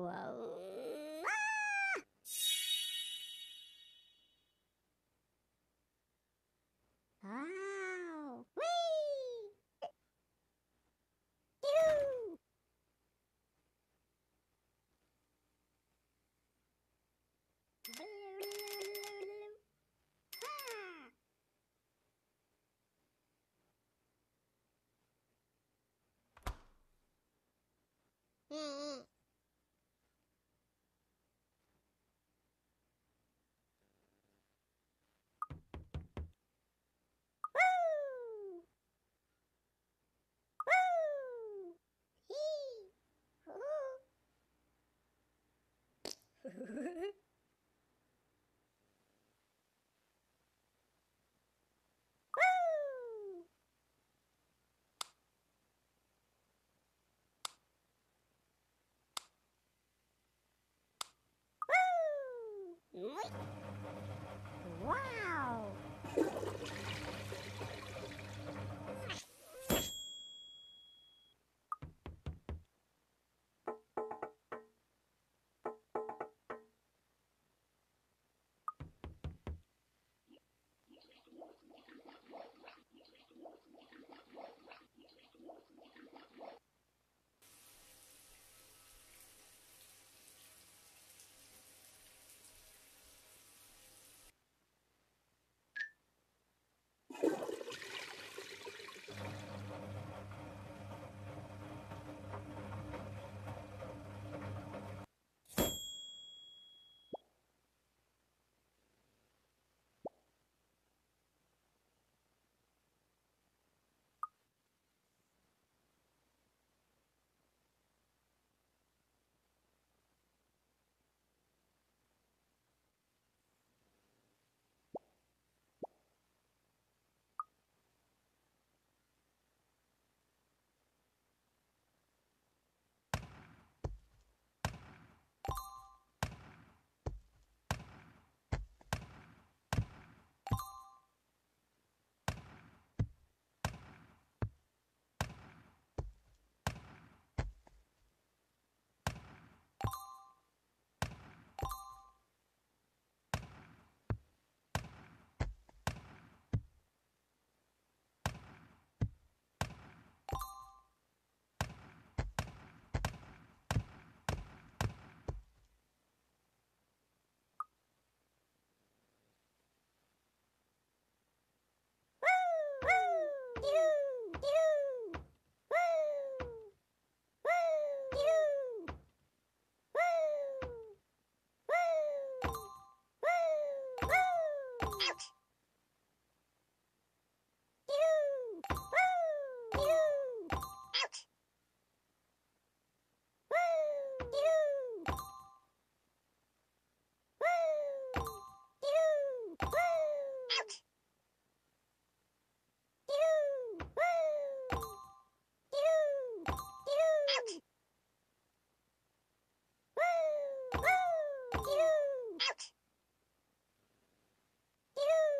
Whoa. Ah! Ow! Whee! Yoo-hoo! Woo! Woo! Wow! Woo! Out! Yoo-hoo!